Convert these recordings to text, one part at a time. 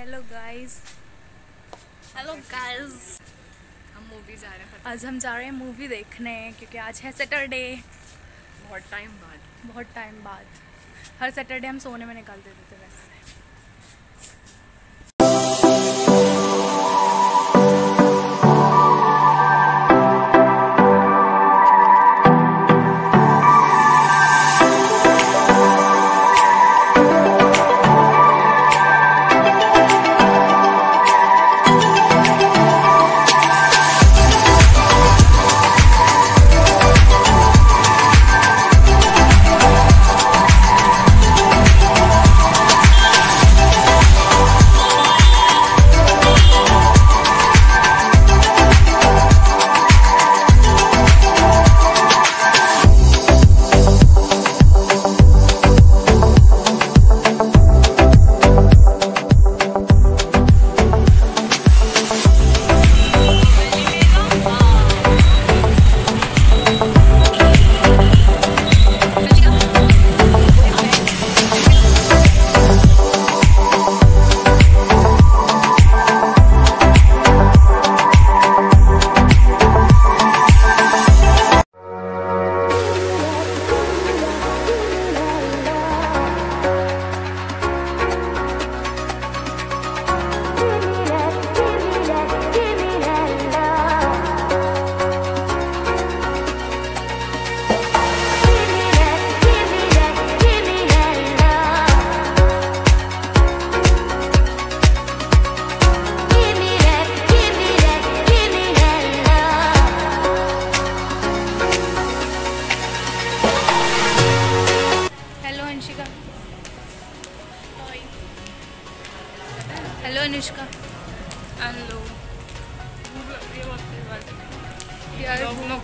Hello guys, हम movie जा रहे हैं। आज हम जा रहे हैं मूवी देखने क्योंकि आज है सैटरडे। बहुत टाइम बाद हर सैटरडे हम सोने में निकाल देते थे यार।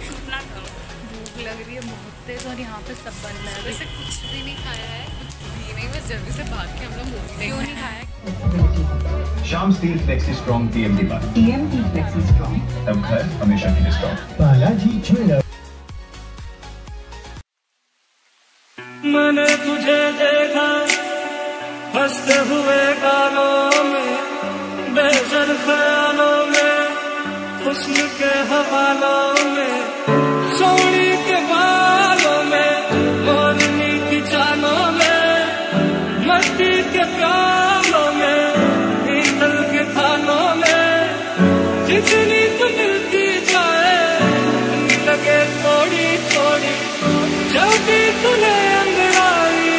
शूट ना करो, भूख लग रही है बहुत तेज और यहाँ पे सब बन रहा है। वैसे कुछ भी नहीं खाया है, कुछ भी नहीं, बस जल्दी से भाग के हम लोग मूवी देखने नहीं खाया। शाम steel flexi strong TMT flexi strong, तब घर हमेशा के लिए स्ट्रॉन्ग। बालाजी ज्वेलर। मैंने तुझे देखा हंसते हुए गालों में, बेजर ख्यालों में, हुस्न के हवालों में, सोनी के बालों में, मोरनी की चालों में, मस्ती के प्यालों में, पीतल के थानों में, जितनी तू मिलती जाए लगे थोड़ी थोड़ी। जब भी तूने अंदर आई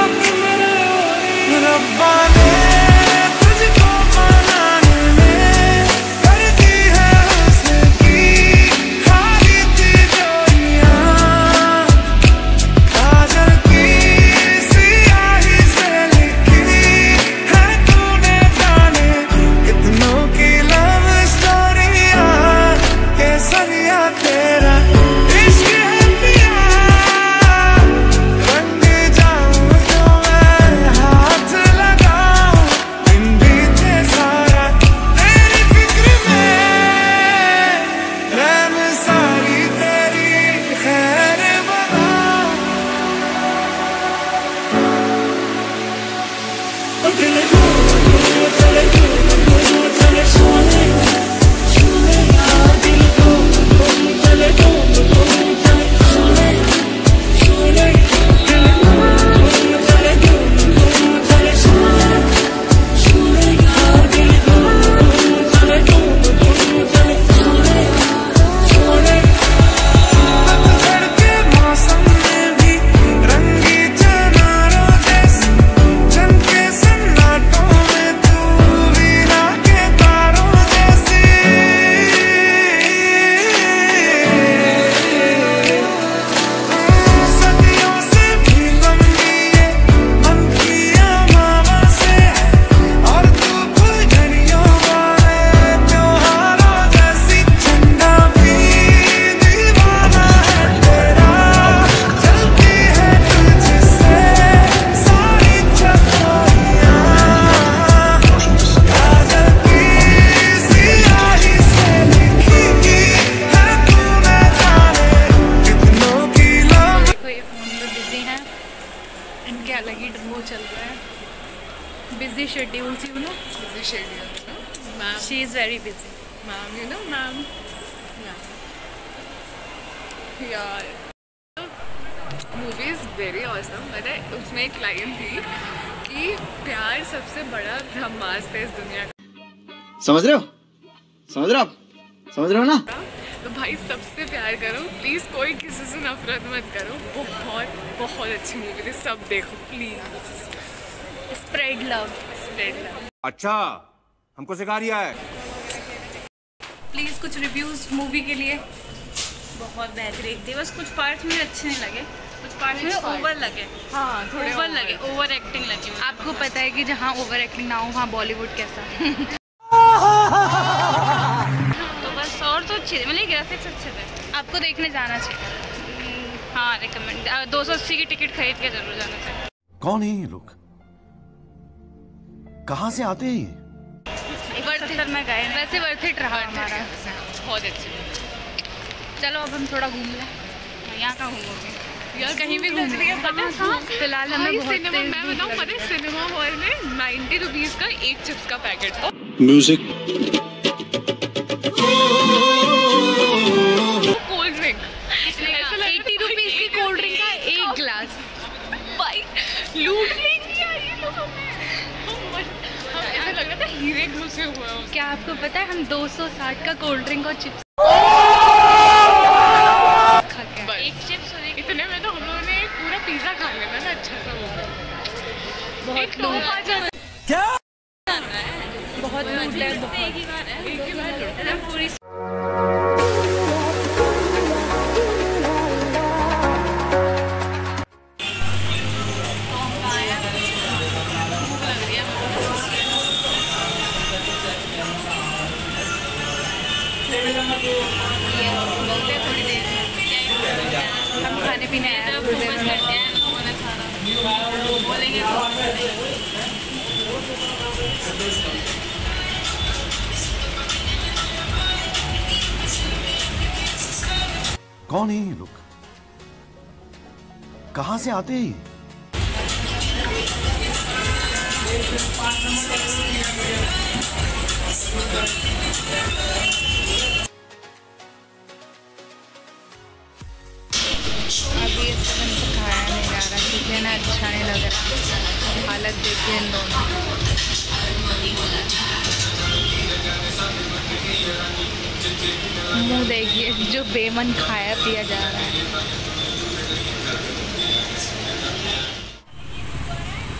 आँख मेरे ओरी, रब्बा ने तुझको बनाने में कर दी है उसकी you know, Vishaliya, you know, ma'am. She is very busy. Ma'am, you know, ma'am. Yeah. Yeah. Movie is very awesome. पता है उसमें एक लाइन थी कि प्यार सबसे बड़ा ब्रह्मास्त्र है इस दुनिया का। समझ रहे हो? समझ रहे हो आप? समझ रहे हो ना? तो भाई सबसे प्यार करो प्लीज़, कोई किसी से नफरत मत करो। बहुत बहुत अच्छी मूवी थी, सब देखो please. Spread love, spread love. अच्छा हमको सिखा रही है। प्लीज़ कुछ रिव्यूज मूवी के लिए। बहुत बेहतरीन थी, बस कुछ पार्ट्स में अच्छे नहीं लगे, कुछ पार्ट्स में ओवर लगे। हाँ, थोड़े ओवर लगे, ओवर एक्टिंग लगी। आपको पता है कि जहाँ ओवर एक्टिंग ना हो वहाँ बॉलीवुड कैसा। मतलब ग्राफिक्स अच्छे थे, आपको देखने जाना चाहिए। हाँ रिकमेंड। 280 की टिकट खरीद के जरूर जाना चाहिए। कौन है ये लोग, कहाँ से आते हैं? में गए वैसे वर्थ इट रहा हमारा, बहुत अच्छी। चलो अब हम थोड़ा घूम लें। यहाँ का घूमोगे यार, कहीं भी घूम लेंगे। फिलहाल हमें सिनेमा, मैं बताऊँ पता है सिनेमा हॉल में 90 रुपीज का एक चिप्स का पैकेट। म्यूजिक हीरे घुसे हुए हैं। क्या आपको पता है हम 260 का कोल्ड ड्रिंक और चिप्स खा गए। एक चिप्स और एक, इतने में तो हम लोगों ने पूरा पिज्जा खा लिया ना। अच्छा सा बहुत लोग आ जाते हैं। क्या बहुत लूट है, एक ही बार है, एक ही बार लूट है पूरी। हम खाने पीने आए हैं, बोलेंगे कौन है ये लोग, कहाँ से आते हैं? अभी इस तरह से खाया नहीं जा रहा क्योंकि है ना, अच्छा नहीं लग रहा। हालत देखिए इन दोनों। मुँह देखिए, जो बेमन खाया पिया जा रहा है।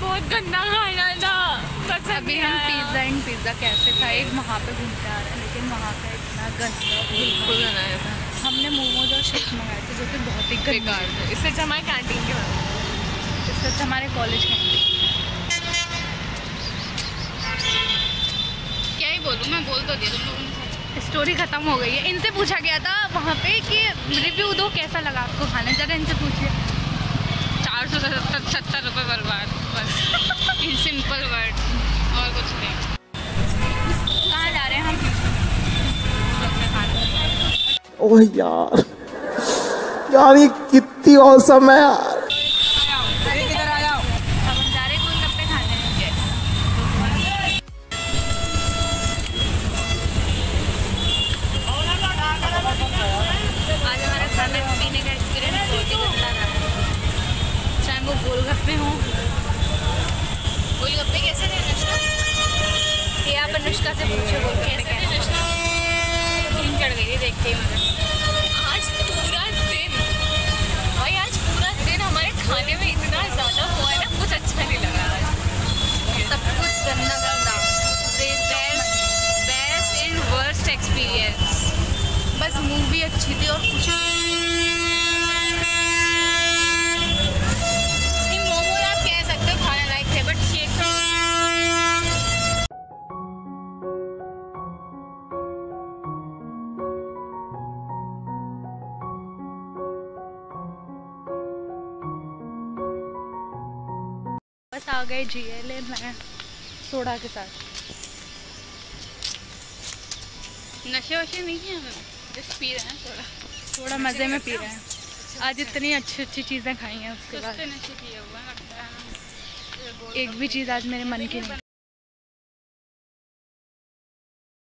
बहुत गंदा खाना था। अभी हम पिज़्ज़ा एंड पिज़्ज़ा कैसे खाए, वहाँ पे घूमते आ रहे हैं, लेकिन वहाँ का इतना गंदा बिल्कुल बनाया था। हमने मोमोज और शेक मंगाए थे जो कि बहुत ही बेकार थे। इससे अच्छा हमारे कैंटीन के बारे में, इससे अच्छा हमारे कॉलेज कैंटीन। क्या ही बोलूँ मैं, बोल तो दिया तुम लोगों ने। स्टोरी ख़त्म हो गई है। इनसे पूछा गया था वहाँ पे कि रिव्यू दो कैसा लगा आपको खाना, ज़रा इनसे पूछिए। 470-70 रुपये बर्बाद, बस इन सिंपल वर्ड, और कुछ नहीं। कहाँ जा रहे हैं हम? ओह यार, यार ये कितनी औसम है यार। मूवी अच्छी थी और कुछ नहीं। मोमोज आप कह सकते हो खाने लायक थे, बट शेक बस आ गए GLA में सोडा के साथ। नशे वशे नहीं है हमें, पी रहे हैं थोड़ा थोड़ा मज़े में पी रहे हैं। आज इतनी अच्छी अच्छी चीज़ें खाई हैं, उसके बाद एक भी चीज़ आज मेरे मन की नहीं।